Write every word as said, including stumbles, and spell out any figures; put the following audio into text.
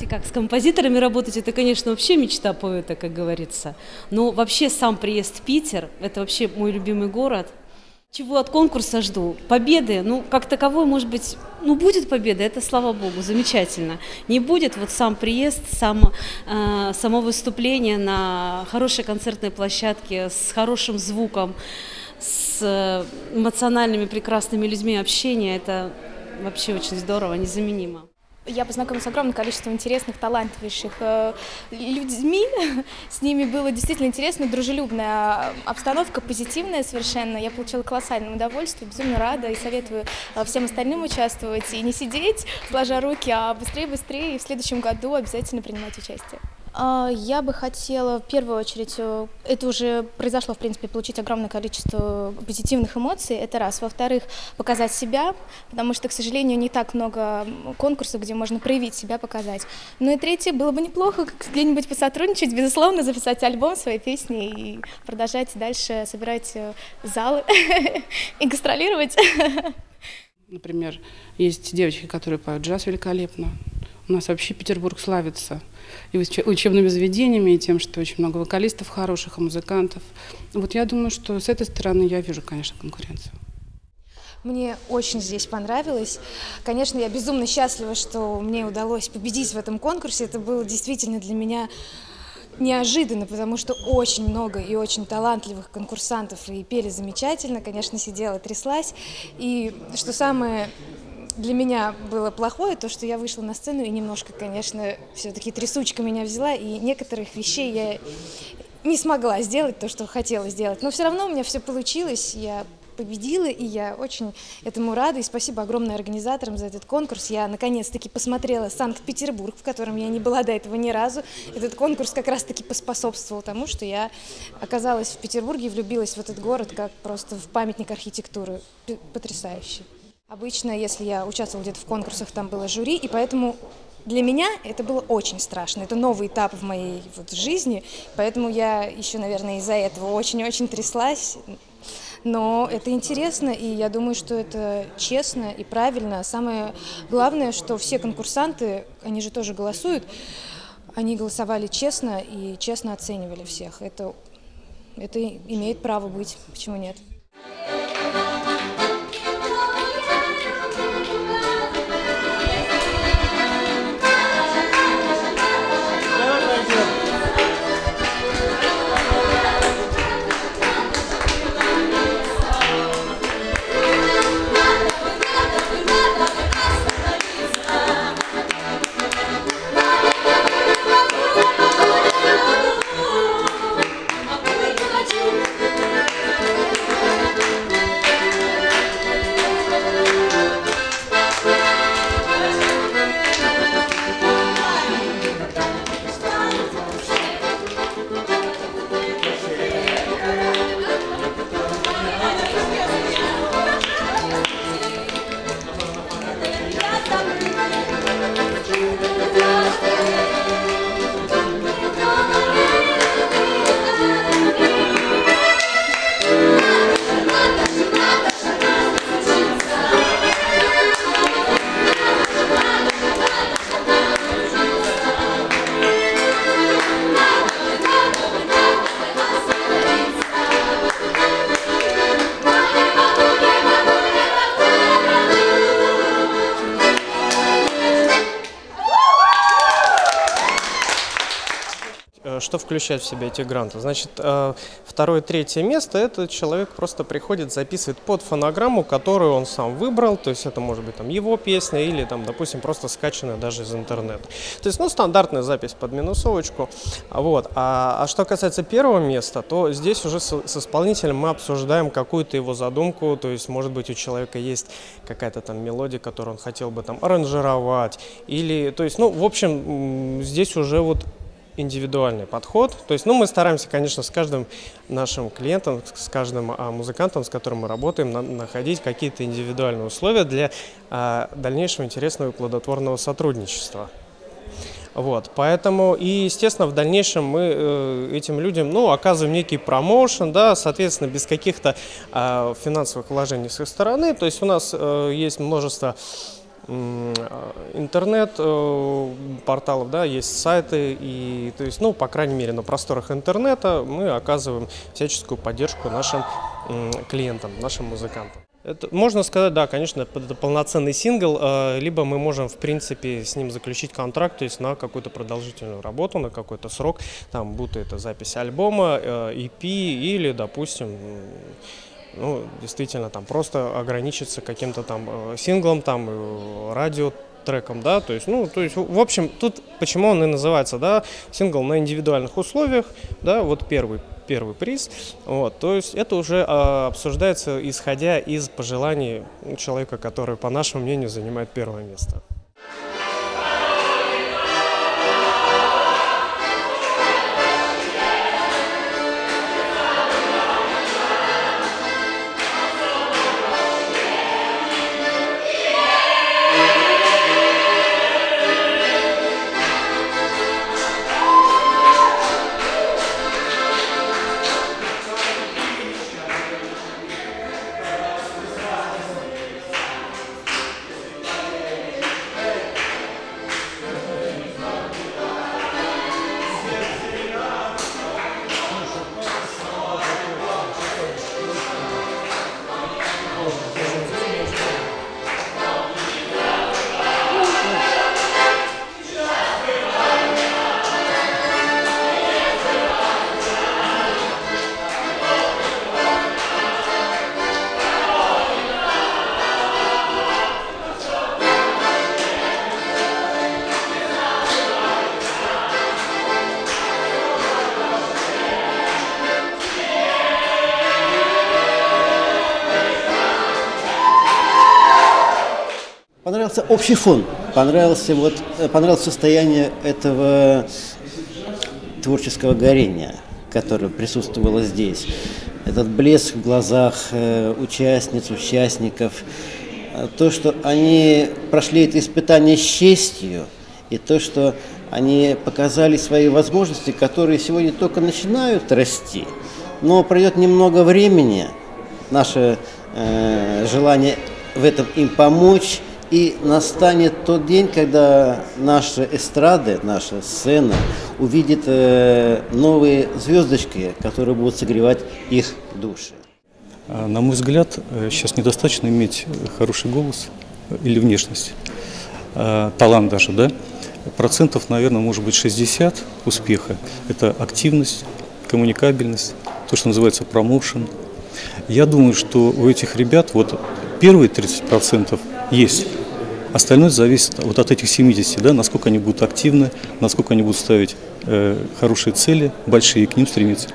Знаете, как с композиторами работать, это, конечно, вообще мечта поэта, как говорится. Но вообще сам приезд в Питер, это вообще мой любимый город. Чего от конкурса жду? Победы, ну, как таковой, может быть, ну, будет победа, это, слава богу, замечательно. Не будет, вот сам приезд, сам, э, само выступление на хорошей концертной площадке с хорошим звуком, с эмоциональными прекрасными людьми общение, это вообще очень здорово, незаменимо. Я познакомилась с огромным количеством интересных, талантливейших э, людьми. С ними было действительно интересно, дружелюбная обстановка, позитивная совершенно. Я получила колоссальное удовольствие, безумно рада и советую всем остальным участвовать и не сидеть, сложа руки, а быстрее-быстрее и в следующем году обязательно принимать участие. Я бы хотела в первую очередь, это уже произошло, в принципе, получить огромное количество позитивных эмоций, это раз. Во-вторых, показать себя, потому что, к сожалению, не так много конкурсов, где можно проявить себя, показать. Ну и третье, было бы неплохо где-нибудь посотрудничать, безусловно, записать альбом своей песни и продолжать дальше собирать залы и гастролировать. Например, есть девочки, которые поют джаз великолепно. У нас вообще Петербург славится и учебными заведениями, и тем, что очень много вокалистов хороших, и музыкантов. Вот я думаю, что с этой стороны я вижу, конечно, конкуренцию. Мне очень здесь понравилось. Конечно, я безумно счастлива, что мне удалось победить в этом конкурсе. Это было действительно для меня неожиданно, потому что очень много и очень талантливых конкурсантов, и пели замечательно, конечно, сидела, тряслась. И что самое... Для меня было плохое то, что я вышла на сцену и немножко, конечно, все-таки трясучка меня взяла, и некоторых вещей я не смогла сделать то, что хотела сделать. Но все равно у меня все получилось, я победила, и я очень этому рада. И спасибо огромное организаторам за этот конкурс. Я наконец-таки посмотрела Санкт-Петербург, в котором я не была до этого ни разу. Этот конкурс как раз-таки поспособствовал тому, что я оказалась в Петербурге и влюбилась в этот город как просто в памятник архитектуры. Потрясающе. Обычно, если я участвовала где-то в конкурсах, там было жюри, и поэтому для меня это было очень страшно. Это новый этап в моей вот жизни, поэтому я еще, наверное, из-за этого очень-очень тряслась. Но это интересно, и я думаю, что это честно и правильно. Самое главное, что все конкурсанты, они же тоже голосуют, они голосовали честно и честно оценивали всех. Это, это имеет право быть, почему нет? Что включает в себя эти гранты? Значит, второе, третье место – это человек просто приходит, записывает под фонограмму, которую он сам выбрал, то есть это может быть там его песня или там, допустим, просто скачанная даже из интернета. То есть, ну, стандартная запись под минусовочку. Вот. А, а что касается первого места, то здесь уже с, с исполнителем мы обсуждаем какую-то его задумку, то есть, может быть, у человека есть какая-то там мелодия, которую он хотел бы там аранжировать, или, то есть, ну, в общем, здесь уже вот индивидуальный подход. То есть, ну, мы стараемся, конечно, с каждым нашим клиентом, с каждым а, музыкантом, с которым мы работаем, на, находить какие-то индивидуальные условия для а, дальнейшего интересного и плодотворного сотрудничества. Вот, поэтому и, естественно, в дальнейшем мы э, этим людям, ну, оказываем некий промоушен, да, соответственно, без каких-то э, финансовых вложений с их стороны. То есть у нас э, есть множество интернет порталов, да, есть сайты, и то есть, ну, по крайней мере, на просторах интернета мы оказываем всяческую поддержку нашим клиентам, нашим музыкантам. Это, можно сказать, да, конечно, это полноценный сингл, либо мы можем, в принципе, с ним заключить контракт, то есть на какую-то продолжительную работу, на какой-то срок, там, будто это запись альбома, и пи или, допустим, ну, действительно, там просто ограничиться каким-то там синглом, там, радио, треком, да, то есть, ну, то есть, в общем, тут почему он и называется, да, сингл на индивидуальных условиях, да, вот первый, первый приз, вот, то есть это уже а, обсуждается исходя из пожеланий человека, который, по нашему мнению, занимает первое место. Понравился общий фон, понравился, вот, понравилось состояние этого творческого горения, которое присутствовало здесь. Этот блеск в глазах участниц, участников, то, что они прошли это испытание с честью, и то, что они показали свои возможности, которые сегодня только начинают расти, но пройдет немного времени, наше э, желание в этом им помочь. И настанет тот день, когда наши эстрады, наша сцена увидит новые звездочки, которые будут согревать их души. На мой взгляд, сейчас недостаточно иметь хороший голос или внешность, талант даже, да? Процентов, наверное, может быть шестьдесят успеха. Это активность, коммуникабельность, то, что называется промоушен. Я думаю, что у этих ребят вот первые тридцать процентов есть. Остальное зависит вот от этих семидесяти, да, насколько они будут активны, насколько они будут ставить э, хорошие цели, большие, к ним стремиться.